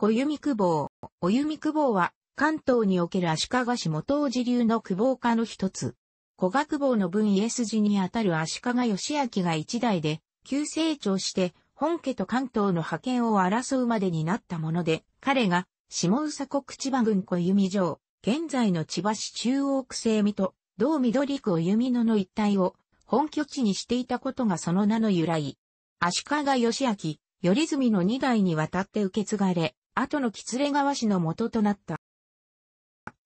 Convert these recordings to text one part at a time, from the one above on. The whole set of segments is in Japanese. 小弓久保生。小弓久保は、関東における足利氏元氏流の久保家の一つ。古賀久保の分家筋にあたる足利義昭が一代で、急成長して、本家と関東の覇権を争うまでになったもので、彼が、下総国千葉郡小弓城、現在の千葉市中央区西見と、同緑区小弓野の一帯を、本拠地にしていたことがその名の由来。足利義昭、頼住の二代にわたって受け継がれ、後の喜連川氏の元となった。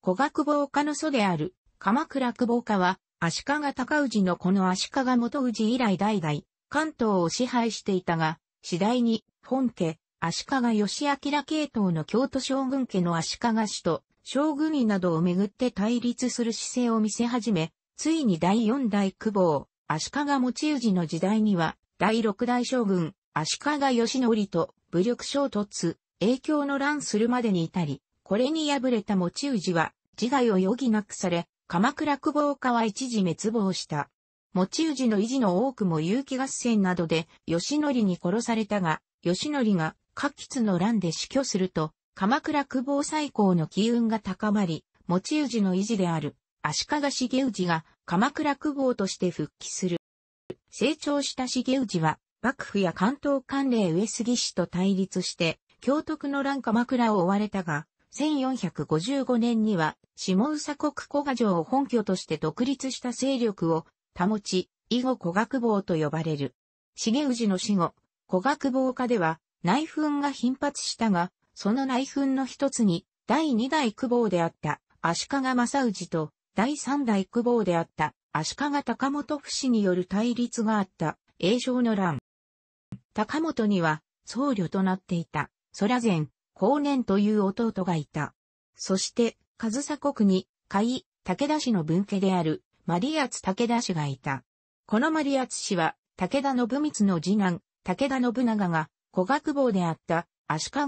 古賀久保家の祖である、鎌倉久保家は、足利尊氏のこの足利元氏以来代々、関東を支配していたが、次第に、本家、足利義昭系統の京都将軍家の足利氏と、将軍位などをめぐって対立する姿勢を見せ始め、ついに第4代久保、足利持氏の時代には、第6代将軍、足利義教と武力衝突、影響の乱するまでに至り、これに敗れた持氏は、自害を余儀なくされ、鎌倉久保家は一時滅亡した。持氏の遺児の多くも結城合戦などで、義教に殺されたが、義教が、嘉吉の乱で死去すると、鎌倉久保再興の機運が高まり、持氏の遺児である、足利重氏が、鎌倉久保として復帰する。成長した重氏は、幕府や関東管領上杉氏と対立して、京都区の乱鎌倉を追われたが、1455年には、下総国古賀城を本拠として独立した勢力を、保ち、以後古賀久保と呼ばれる。重氏の死後、古賀久保家では、内紛が頻発したが、その内紛の一つに、第2代久保であった、足利政氏と、第3代久保であった、足利高元氏による対立があった、永正の乱。高元には、僧侶となっていた、空前、後年という弟がいた。そして、上総国に、甲斐、武田氏の分家である、万里敦武田氏がいた。この万里敦氏は、武田信光の次男、武田信長が、古賀久保であった、足利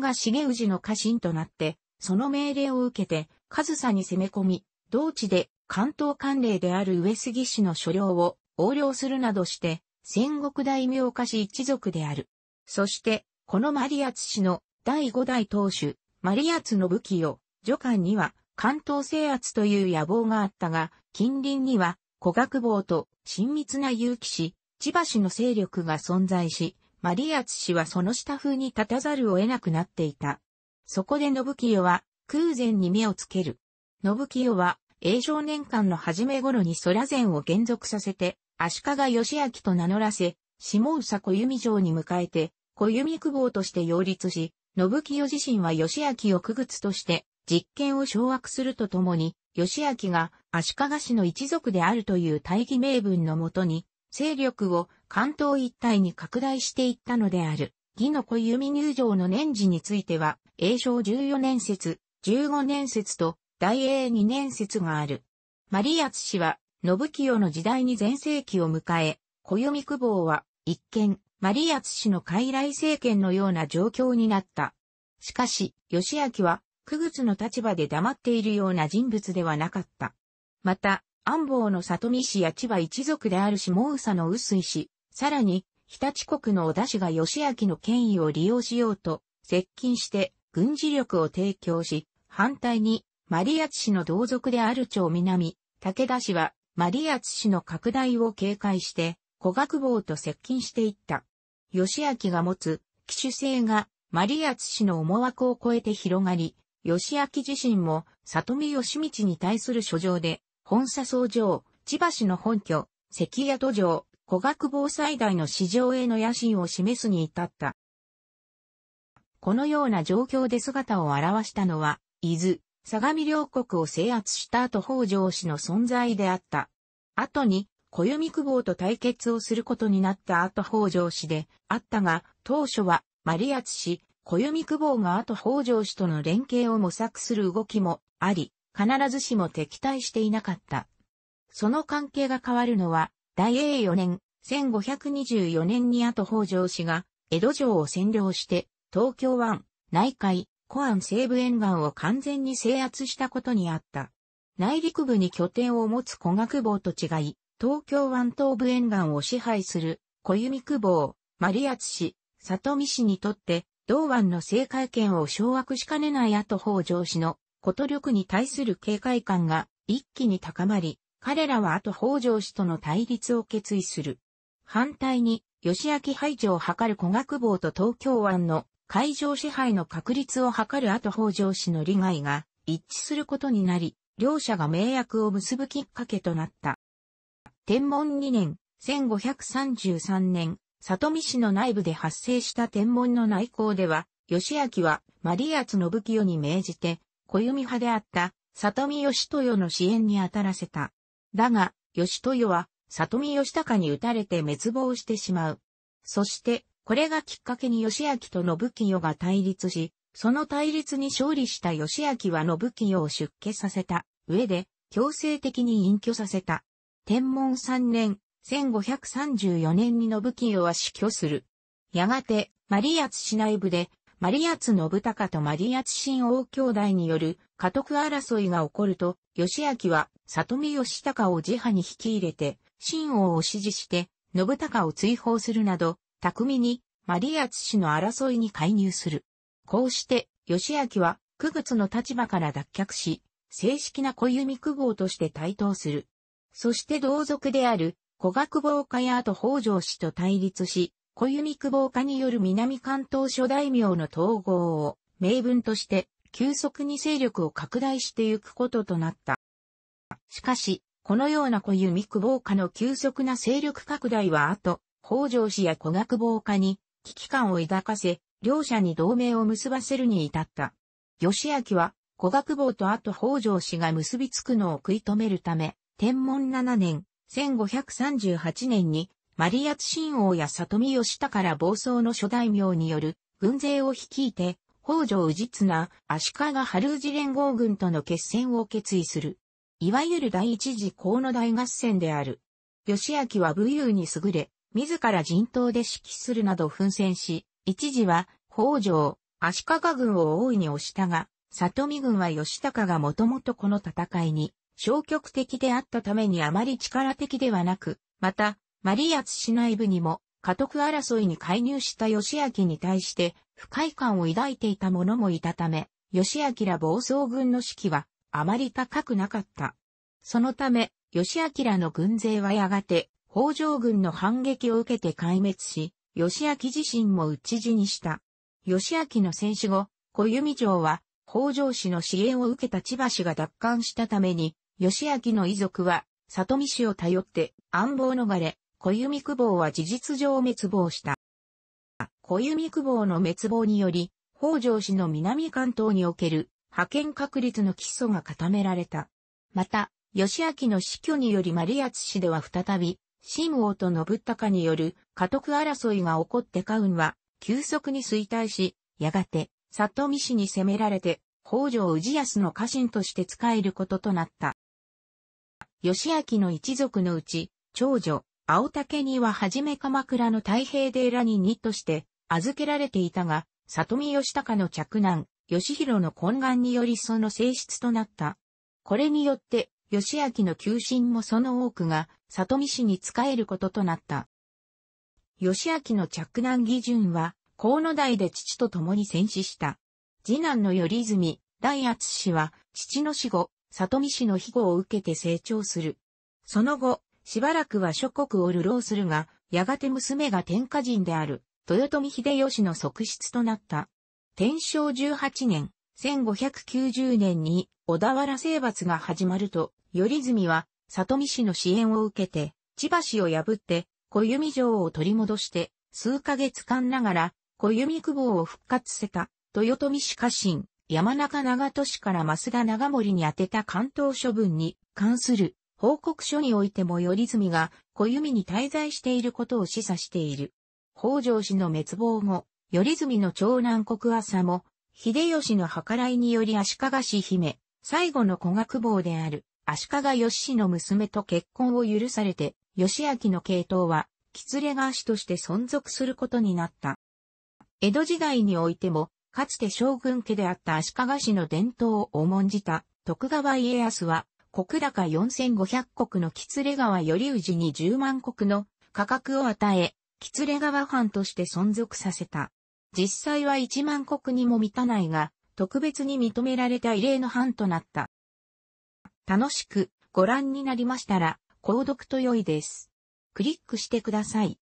重氏の家臣となって、その命令を受けて、上総に攻め込み、同地で、関東管領である上杉氏の所領を横領するなどして、戦国大名家氏一族である。そして、この万里敦氏の第5代当主、万里敦信清、徐官には関東制圧という野望があったが、近隣には古賀久保と親密な結城氏、千葉氏の勢力が存在し、万里敦氏はその下風に立たざるを得なくなっていた。そこで信清は空前に目をつける。信清は、永正年間の初め頃に空前を減俗させて、足利義昭と名乗らせ、下総小弓城に迎えて、小弓久保として擁立し、信清自身は義昭を傀儡として、実権を掌握するとともに、義昭が足利氏の一族であるという大義名分のもとに、勢力を関東一帯に拡大していったのである。魏の小弓入城の年次については、永正14年節、15年節と、大永2年節がある。万里敦氏は、信清の時代に全盛期を迎え、小弓久保は、一見、万里敦氏の傀儡政権のような状況になった。しかし、義昭は、傀儡の立場で黙っているような人物ではなかった。また、安房の里見氏や千葉一族である下総の臼井氏、さらに、常陸国の織田氏が義昭の権威を利用しようと、接近して、軍事力を提供し、反対に、万里敦氏の同族である長南、武田氏は、万里敦氏の拡大を警戒して、古賀久保と接近していった。義昭が持つ、奇襲性が、万里敦氏の思惑を超えて広がり、義昭自身も、里見義道に対する書状で、本佐総城、千葉氏の本拠、関宿城、古賀久保最大の市場への野心を示すに至った。このような状況で姿を現したのは、伊豆、相模両国を制圧した後北条氏の存在であった。後に、小弓久保と対決をすることになった後北条氏であったが、当初は、万里敦氏、小弓久保が後北条氏との連携を模索する動きもあり、必ずしも敵対していなかった。その関係が変わるのは、大永4年、1524年に後北条氏が、江戸城を占領して、東京湾、内海、湖岸西部沿岸を完全に制圧したことにあった。内陸部に拠点を持つ古賀久保と違い、東京湾東部沿岸を支配する小弓久保、万里敦氏、里見氏にとって、同湾の制海権を掌握しかねない後方上氏のこと力に対する警戒感が一気に高まり、彼らは後方上氏との対立を決意する。反対に、義明排除を図る小学坊と東京湾の海上支配の確立を図る後方上氏の利害が一致することになり、両者が盟約を結ぶきっかけとなった。天文2年、1533年、里見氏の内部で発生した天文の内向では、義明はマリアツ信清に命じて、小弓派であった里見義豊の支援に当たらせた。だが、義豊は里見義隆に撃たれて滅亡してしまう。そして、これがきっかけに義明と信清が対立し、その対立に勝利した義明は信清を出家させた上で、強制的に隠居させた。天文3年、1534年に信清は死去する。やがて、マリアツ氏内部で、マリアツ信孝とマリアツ親王兄弟による家督争いが起こると、義明は里見義孝を自派に引き入れて、親王を支持して、信孝を追放するなど、巧みにマリアツ氏の争いに介入する。こうして、義明は、傀儡の立場から脱却し、正式な小弓公方として台頭する。そして同族である、小学坊家や後方上氏と対立し、小弓公方家による南関東諸大名の統合を名分として急速に勢力を拡大してゆくこととなった。しかし、このような小弓公方家の急速な勢力拡大は後方上氏や小学坊家に危機感を抱かせ、両者に同盟を結ばせるに至った。義明は小学坊と後方上氏が結びつくのを食い止めるため、天文7年、1538年に、マリアツ親王や里見義隆ら暴走の諸大名による軍勢を率いて、北条氏綱、足利春氏連合軍との決戦を決意する。いわゆる第一次河野大合戦である。義明は武勇に優れ、自ら陣頭で指揮するなど奮戦し、一時は北条、足利軍を大いに押したが、里見軍は義隆がもともとこの戦いに、消極的であったためにあまり力的ではなく、また、マリアツ氏内部にも、家督争いに介入した義明に対して、不快感を抱いていた者もいたため、義明ら暴走軍の士気は、あまり高くなかった。そのため、義明らの軍勢はやがて、北条軍の反撃を受けて壊滅し、義明自身も討ち死にした。義明の戦死後、小弓城は、北条氏の支援を受けた千葉氏が奪還したために、義明の遺族は、里見氏を頼って、暗亡逃れ、小弓公方は事実上滅亡した。小弓公方の滅亡により、北条氏の南関東における、覇権確立の基礎が固められた。また、義明の死去によりマリアツ氏では再び、親王と信孝による家督争いが起こって家運は、急速に衰退し、やがて、里見氏に攻められて、北条氏康の家臣として仕えることとなった。義明の一族のうち、長女、青竹にははじめ鎌倉の太平寺に2として預けられていたが、里見義隆の嫡男、義弘の懇願によりその正室となった。これによって、義明の旧臣もその多くが、里見氏に仕えることとなった。義明の嫡男義順は、河野代で父と共に戦死した。次男の頼泉、大篤氏は、父の死後、里見氏の庇護を受けて成長する。その後、しばらくは諸国を流浪するが、やがて娘が天下人である、豊臣秀吉の側室となった。天正18年、1590年に小田原征伐が始まると、頼泉は里見氏の支援を受けて、千葉氏を破って、小弓城を取り戻して、数ヶ月間ながら、小弓公方を復活せた、豊臣氏家臣。山中長利から増田長盛に宛てた関東処分に関する報告書においても頼泉が小弓に滞在していることを示唆している。北条氏の滅亡後、頼泉の長男国朝も、秀吉の計らいにより足利氏姫、最後の小学坊である足利義氏の娘と結婚を許されて、義明の系統は、喜連川氏として存続することになった。江戸時代においても、かつて将軍家であった足利氏の伝統を重んじた徳川家康は、石高4500石の喜連川頼氏に10万石の価格を与え、喜連川藩として存続させた。実際は1万石にも満たないが、特別に認められた異例の藩となった。楽しくご覧になりましたら、購読と良いです。クリックしてください。